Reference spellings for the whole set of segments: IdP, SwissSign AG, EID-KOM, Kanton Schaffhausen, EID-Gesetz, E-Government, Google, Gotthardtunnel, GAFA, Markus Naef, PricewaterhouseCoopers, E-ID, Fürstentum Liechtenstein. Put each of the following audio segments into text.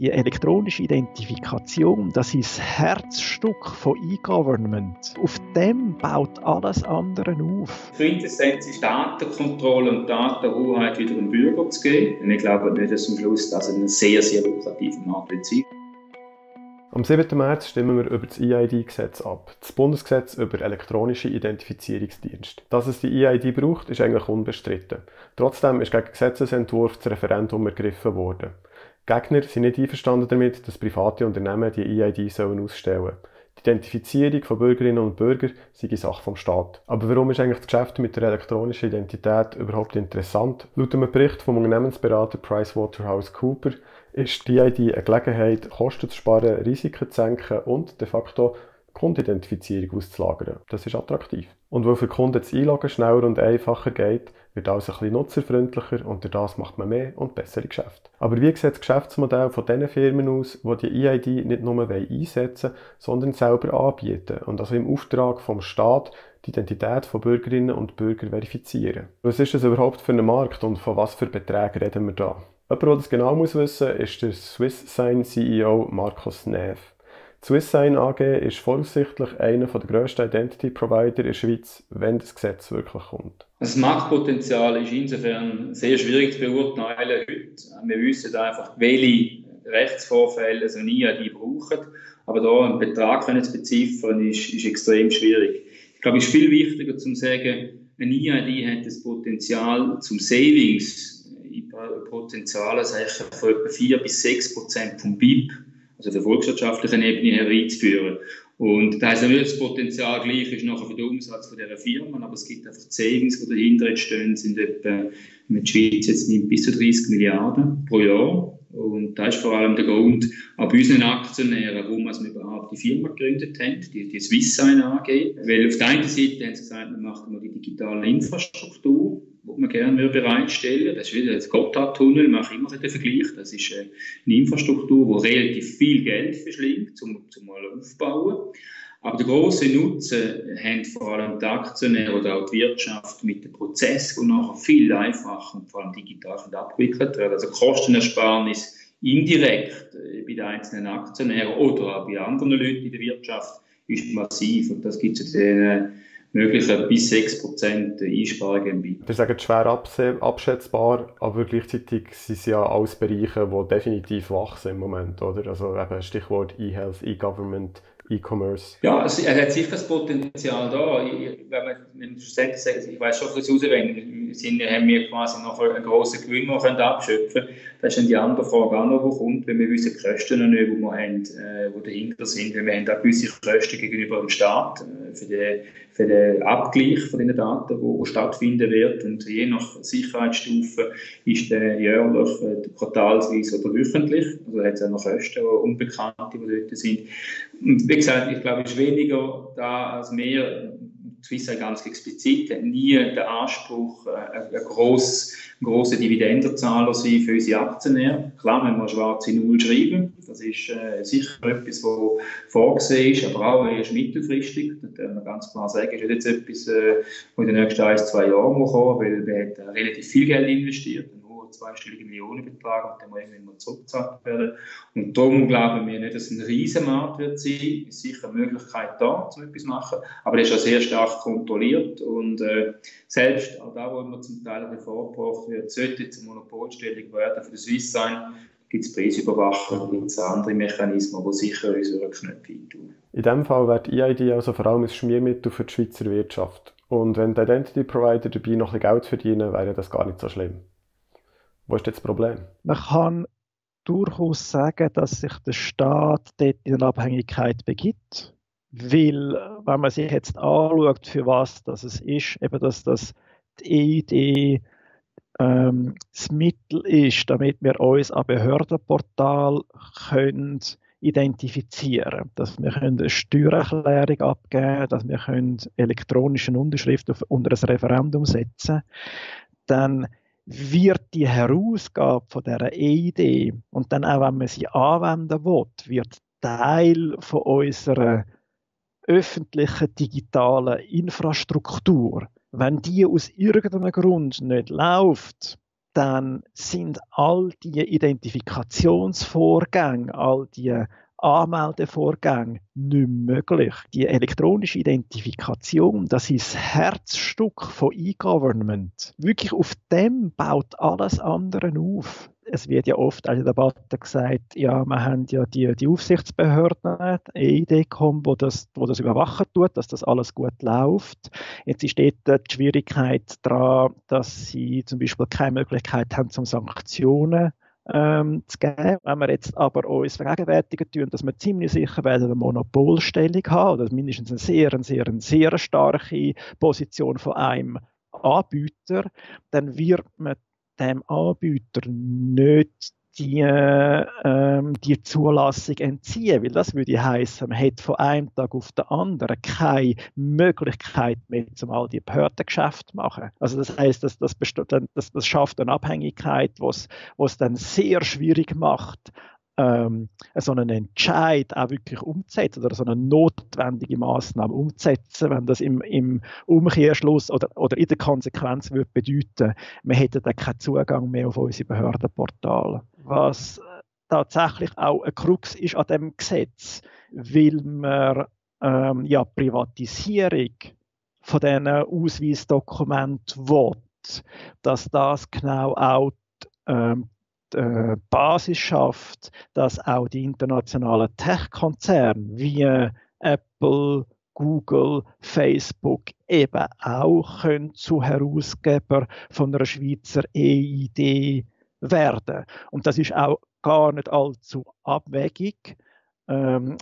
Die elektronische Identifikation, das ist das Herzstück von E-Government. Auf dem baut alles andere auf. Quintessenz ist Datenkontrolle und Datenhoheit wieder dem Bürger zu geben. Und ich glaube nicht, dass am Schluss das ein sehr, sehr lukrativer Markt ist. Am 7. März stimmen wir über das EID-Gesetz ab, das Bundesgesetz über elektronische Identifizierungsdienste. Dass es die EID braucht, ist eigentlich unbestritten. Trotzdem ist gegen den Gesetzesentwurf das Referendum ergriffen worden. Die Gegner sind nicht einverstanden damit, dass private Unternehmen die EID ausstellen sollen. Die Identifizierung von Bürgerinnen und Bürgern sei die Sache vom Staat. Aber warum ist eigentlich das Geschäft mit der elektronischen Identität überhaupt interessant? Laut einem Bericht vom Unternehmensberater PricewaterhouseCoopers ist die EID eine Gelegenheit, Kosten zu sparen, Risiken zu senken und de facto Kundenidentifizierung auszulagern. Das ist attraktiv. Und weil für Kunden das Einloggen schneller und einfacher geht, wird alles ein bisschen nutzerfreundlicher und durch das macht man mehr und bessere Geschäfte. Aber wie sieht das Geschäftsmodell von diesen Firmen aus, die die E-ID nicht nur einsetzen wollen, sondern selber anbieten und also im Auftrag vom Staat die Identität von Bürgerinnen und Bürgern verifizieren? Was ist das überhaupt für einen Markt und von was für Beträgen reden wir da? Jemand, der das genau wissen muss, ist der SwissSign CEO Markus Naef. Die SwissSign AG ist voraussichtlich einer der grössten Identity-Provider in der Schweiz, wenn das Gesetz wirklich kommt. Das Marktpotenzial ist insofern sehr schwierig zu beurteilen heute. Wir wissen einfach, welche Rechtsvorfälle so eine EID brauchen. Aber da einen Betrag zu beziffern, ist extrem schwierig. Ich glaube, es ist viel wichtiger zu sagen, eine EID hat das Potenzial zum Savings, Potenzial von etwa 4-6% vom BIP. Also der volkswirtschaftlichen Ebene hereinzuführen. Und das heisst natürlich, das Potenzial gleich ist nachher für den Umsatz von dieser Firmen, aber es gibt einfach die Savings, die dahinter stehen, sind etwa, wenn die Schweiz jetzt nimmt, bis zu 30 Milliarden pro Jahr. Und das ist vor allem der Grund, auch bei unseren Aktionären, warum wir überhaupt die Firma gegründet haben, die SwissSign AG. Weil auf der einen Seite haben sie gesagt, wir machen mal die digitale Infrastruktur, die wir gerne bereitstellen. Das ist wieder das Gotthardtunnel, ich mache immer den Vergleich. Das ist eine Infrastruktur, die relativ viel Geld verschlingt, um mal aufzubauen. Aber der grosse Nutzen haben vor allem die Aktionäre oder auch die Wirtschaft mit dem Prozess, der nachher viel einfacher und vor allem digital abgewickelt wird. Also Kostenersparnis indirekt bei den einzelnen Aktionären oder auch bei anderen Leuten in der Wirtschaft ist massiv. Und das gibt es den möglichen bis 6% Einsparungen bei. Das ist schwer abschätzbar, aber gleichzeitig sind es ja alles Bereiche, die definitiv wachsen im Moment, oder? Also eben Stichwort E-Health, E-Government, E-Commerce. Ja, es hat sicher das Potenzial da. Wenn man sagt, ich weiss schon, dass es rauswählen, haben wir quasi noch einen grossen Gewinn, den wir abschöpfen können. Das ist dann die andere Frage auch noch, die kommt, wenn wir unsere Kosten noch nicht, die wir haben, die dahinter sind. Wir haben auch gewisse Kosten gegenüber dem Staat für den Abgleich von den Daten, die stattfinden wird. Und je nach Sicherheitsstufe ist der jährlich, quartalsweise oder wöchentlich. Also da hat es auch noch Kosten, die Unbekannte, die dort sind. Und wie gesagt, ich glaube, es ist weniger da als mehr. Swisssign ganz explizit hat nie den Anspruch, ein grosser Dividendenzahler sein für unsere Aktionäre. Klar, wenn wir schwarze Null schreiben, das ist sicher etwas, was vorgesehen ist, aber auch erst mittelfristig. Das kann man ganz klar sagen, ist jetzt etwas, was in den nächsten 1-2 Jahren kommen muss, weil wir haben relativ viel Geld investiert. Zweistellige Millionenbetrag und dann muss irgendwann mal zurückgezahlt werden. Und darum glauben wir nicht, dass es ein Riesenmarkt wird sein. Es ist sicher eine Möglichkeit da, um etwas zu machen, aber das ist auch sehr stark kontrolliert und selbst auch da, wo immer zum Teil vorgebracht wird, sollte jetzt eine Monopolstellung werden für den SwissSign, gibt es Preisüberwachung, gibt es andere Mechanismen, die sicher unsere Knöpfe tun. In diesem Fall wird die EID also vor allem ein Schmiermittel für die Schweizer Wirtschaft. Und wenn die Identity Provider dabei noch ein bisschen Geld verdienen, wäre das gar nicht so schlimm. Wo ist jetzt das Problem? Man kann durchaus sagen, dass sich der Staat dort in eine Abhängigkeit begibt, weil, wenn man sich jetzt anschaut, für was das es ist, eben dass die EID das Mittel ist, damit wir uns am Behördenportal können identifizieren können, dass wir eine Steuererklärung abgeben können, dass wir elektronische Unterschriften unter ein Referendum setzen können, dann wird die Herausgabe von dieser E-ID und dann auch, wenn man sie anwenden will, wird Teil von unserer öffentlichen digitalen Infrastruktur. Wenn die aus irgendeinem Grund nicht läuft, dann sind all die Identifikationsvorgänge, all die Anmeldevorgänge nicht möglich. Die elektronische Identifikation, das ist das Herzstück von E-Government. Wirklich auf dem baut alles andere auf. Es wird ja oft in der Debatte gesagt, ja, wir haben ja die Aufsichtsbehörden, EID-KOM, wo das überwachen tut, dass das alles gut läuft. Jetzt ist dort die Schwierigkeit daran, dass sie zum Beispiel keine Möglichkeit haben, zum Sanktionen zu geben. Wenn wir jetzt aber uns vergegenwärtigen tun, dass wir ziemlich sicher werden eine Monopolstellung haben, oder mindestens eine sehr starke Position von einem Anbieter, dann wird man dem Anbieter nicht die Zulassung entziehen, weil das würde heißen, man hätte von einem Tag auf den anderen keine Möglichkeit mehr, zum all die Behördengeschäfte zu machen. Also das heisst, das schafft eine Abhängigkeit, was dann sehr schwierig macht, so einen Entscheid auch wirklich umzusetzen oder so eine notwendige Massnahme umzusetzen, wenn das im Umkehrschluss oder in der Konsequenz würde bedeuten, wir hätten dann keinen Zugang mehr auf unsere Behördenportale. Was tatsächlich auch ein Krux ist an diesem Gesetz, weil man Privatisierung von diesen Ausweisdokumenten will, dass das genau auch die Basis schafft, dass auch die internationalen Tech-Konzerne wie Apple, Google, Facebook eben auch können zu Herausgeber von einer Schweizer EID werden. Und das ist auch gar nicht allzu abwegig. Apple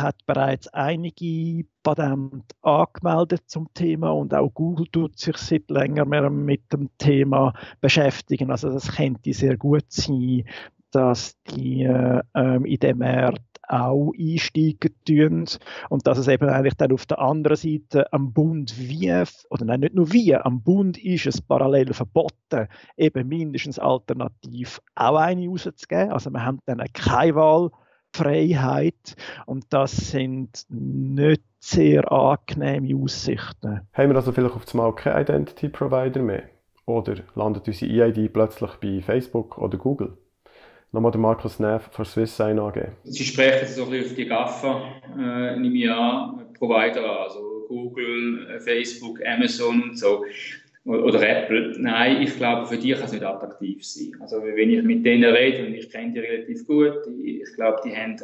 hat bereits einige Patente angemeldet zum Thema und auch Google tut sich seit längerem mit dem Thema beschäftigen. Also das könnte sehr gut sein, dass die in dem Markt auch einsteigen tun und dass es eben eigentlich dann auf der anderen Seite am Bund am Bund ist es parallel verboten, eben mindestens alternativ auch eine rauszugeben. Also wir haben dann keine Wahl. Freiheit und das sind nicht sehr angenehme Aussichten. Haben wir also vielleicht auf einmal keinen Identity Provider mehr? Oder landet unsere E-ID plötzlich bei Facebook oder Google? Nochmal der Markus Naef von SwissSign AG. Sie sprechen jetzt so ein bisschen auf die GAFA in einem Jahr Provider an, also Google, Facebook, Amazon und so. Oder Apple. Nein, ich glaube, für die kann es nicht attraktiv sein. Also wenn ich mit denen rede, und ich kenne die relativ gut, ich glaube, die haben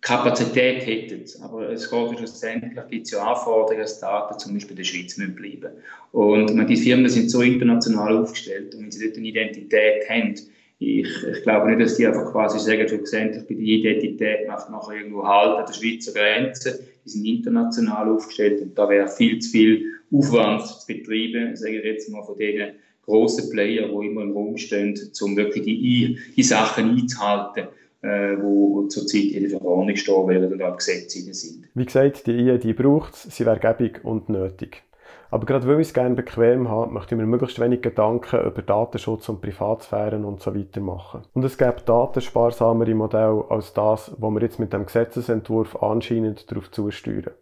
Kapazität hätten. Aber es geht schlussendlich, gibt es ja Anforderungen, dass Daten zum Beispiel in der Schweiz müssen bleiben. Und die Firmen sind so international aufgestellt, und wenn sie dort eine Identität haben, ich glaube nicht, dass die einfach quasi sagen, schlussendlich bei der Identität macht nachher irgendwo Halt an der Schweizer Grenze. Die sind international aufgestellt und da wäre viel zu viel Aufwand zu betreiben, sage ich jetzt mal, von diesen grossen Playern, die immer im Raum stehen, um wirklich die Sachen einzuhalten, die zurzeit in der Verordnung stehen werden und auch Gesetze sind. Wie gesagt, die EID braucht es, sie wäre gäbig und nötig. Aber gerade weil wir es gerne bequem haben, möchten wir möglichst wenig Gedanken über Datenschutz und Privatsphären und so weiter machen. Und es gäbe datensparsamere Modelle als das, was wir jetzt mit dem Gesetzesentwurf anscheinend darauf zusteuern.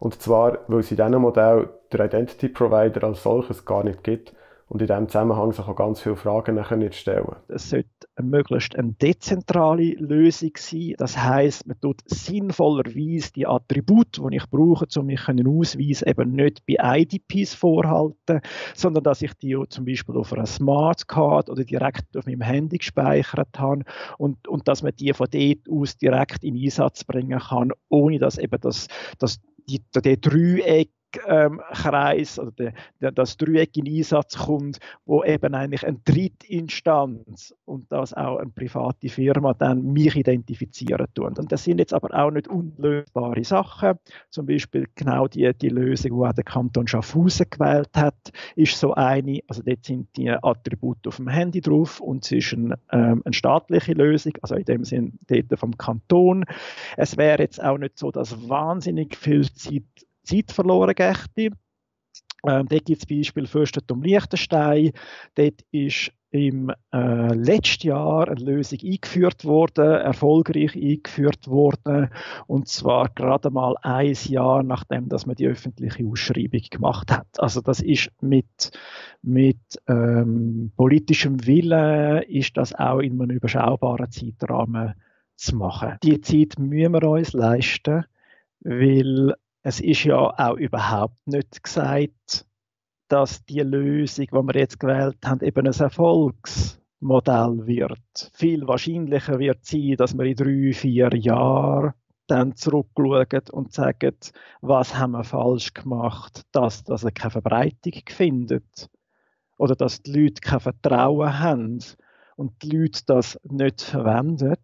Und zwar, weil es in diesem Modell der Identity Provider als solches gar nicht gibt und in diesem Zusammenhang sich auch ganz viele Fragen nachher nicht stellen. Es sollte möglichst eine dezentrale Lösung sein. Das heisst, man tut sinnvollerweise die Attribute, die ich brauche, um mich ausweisen, eben nicht bei IdPs vorhalten, sondern dass ich die zum Beispiel auf einer Smartcard oder direkt auf meinem Handy gespeichert habe und dass man die von dort aus direkt in Einsatz bringen kann, ohne dass eben der Dreieck-Kreis oder das Dreieck in Einsatz kommt, wo eben eigentlich eine Drittinstanz und das auch eine private Firma dann mich identifizieren tun. Und das sind jetzt aber auch nicht unlösbare Sachen. Zum Beispiel genau die Lösung, die auch der Kanton Schaffhausen gewählt hat, ist so eine, also dort sind die Attribute auf dem Handy drauf und es ist eine staatliche Lösung, also in dem Sinn dort vom Kanton. Es wäre jetzt auch nicht so, dass wahnsinnig viel Zeit verloren geht. Dort gibt es Beispiel Fürstentum Liechtenstein. Dort ist im letzten Jahr eine Lösung eingeführt worden, erfolgreich eingeführt worden, und zwar gerade mal ein Jahr, nachdem dass man die öffentliche Ausschreibung gemacht hat. Also das ist mit politischem Willen ist das auch in einem überschaubaren Zeitrahmen zu machen. Die Zeit müssen wir uns leisten, weil es ist ja auch überhaupt nicht gesagt, dass die Lösung, die wir jetzt gewählt haben, eben ein Erfolgsmodell wird. Viel wahrscheinlicher wird es sein, dass wir in 3-4 Jahren dann zurückschauen und sagen, was haben wir falsch gemacht, dass das keine Verbreitung findet oder dass die Leute kein Vertrauen haben und die Leute das nicht verwenden.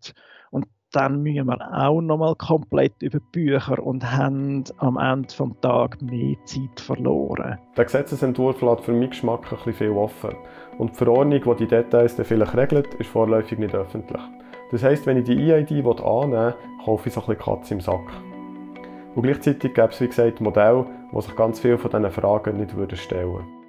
Und dann müssen wir auch nochmal komplett über die Bücher und haben am Ende des Tages mehr Zeit verloren. Der Gesetzesentwurf lässt für meinen Geschmack ein bisschen viel offen. Und die Verordnung, die die Details vielleicht regelt, ist vorläufig nicht öffentlich. Das heisst, wenn ich die E-ID annehmen will, kaufe ich so ein bisschen Katze im Sack. Und gleichzeitig gäbe es, wie gesagt, Modelle, die sich ganz viele von diesen Fragen nicht stellen würden.